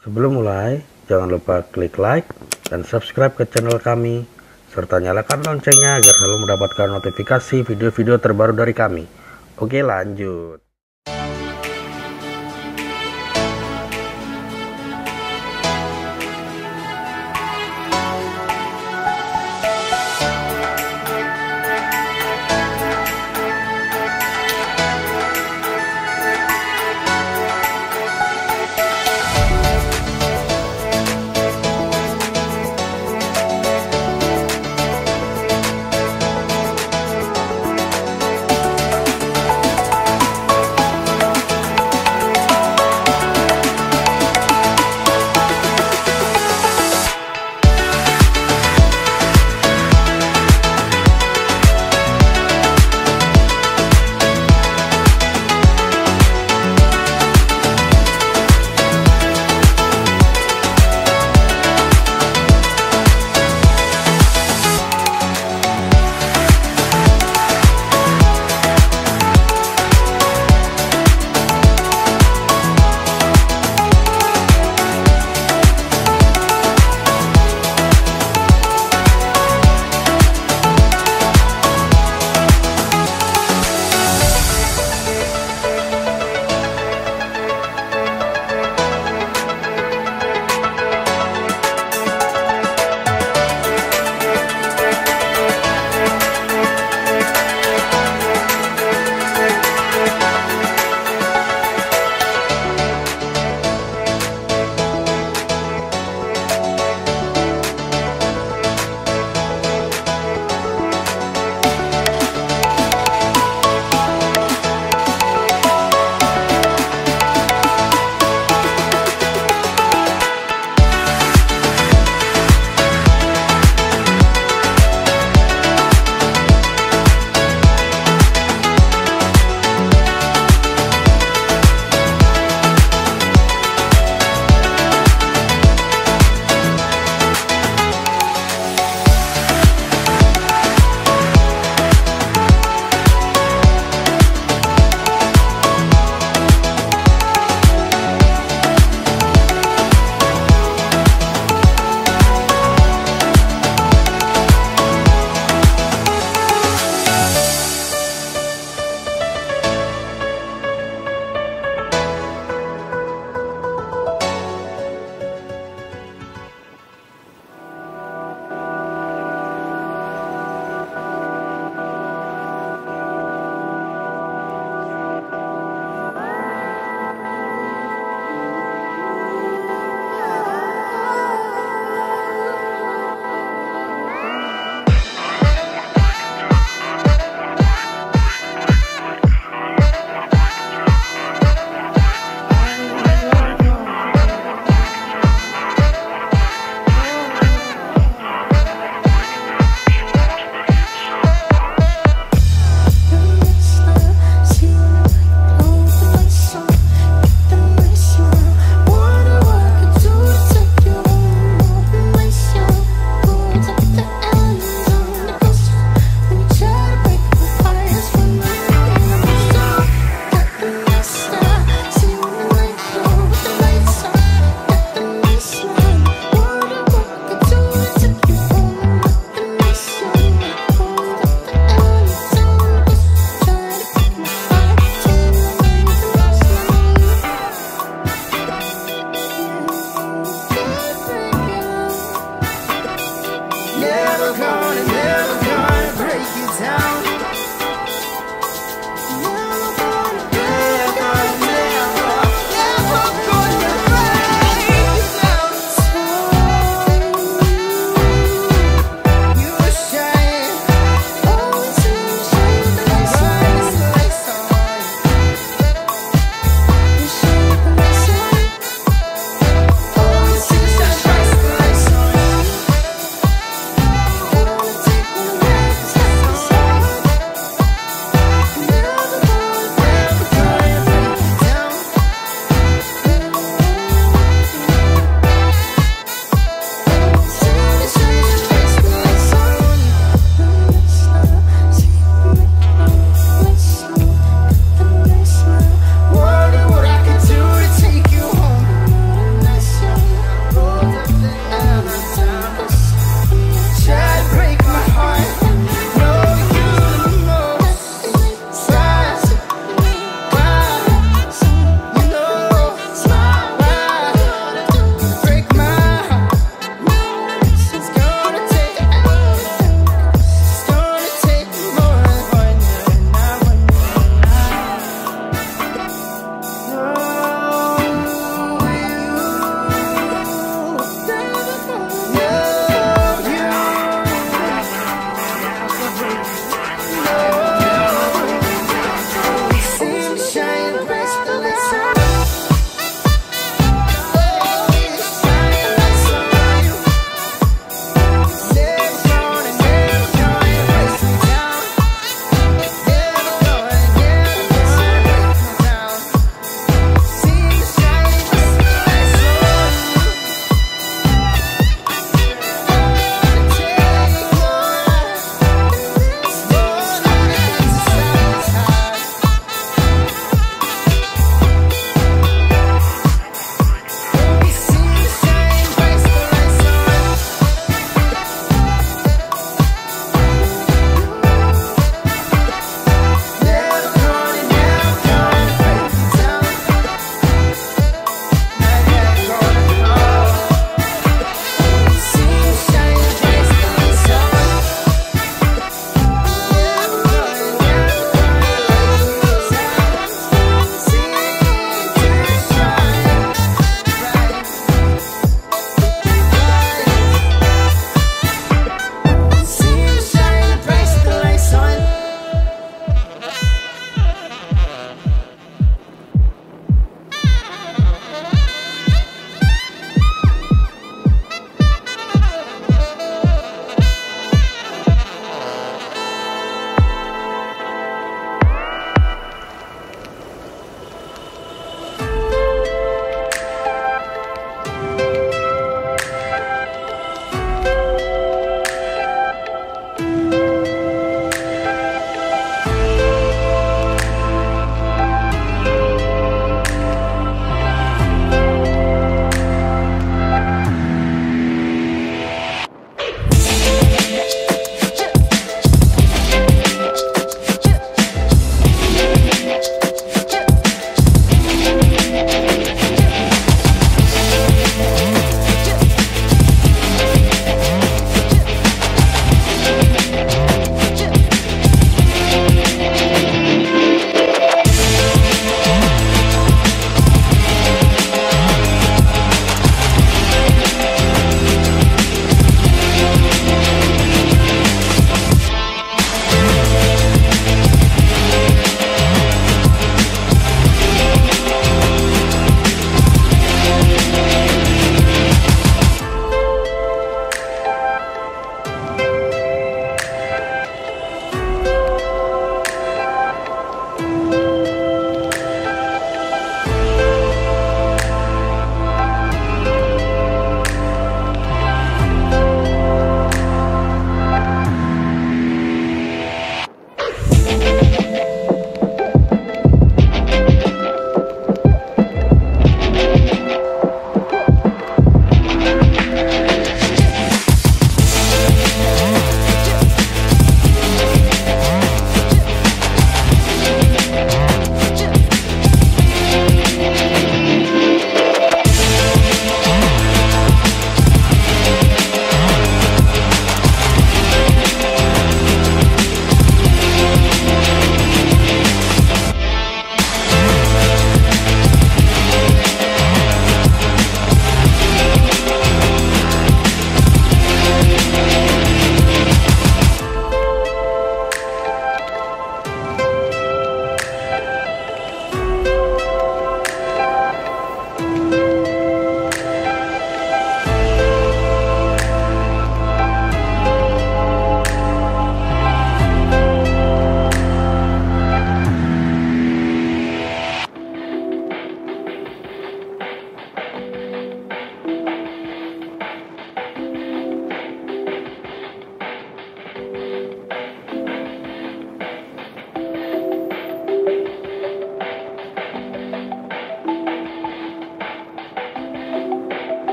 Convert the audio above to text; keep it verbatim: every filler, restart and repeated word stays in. Sebelum mulai, jangan lupa klik like dan subscribe ke channel kami, serta nyalakan loncengnya agar selalu mendapatkan notifikasi video-video terbaru dari kami. Oke, lanjut.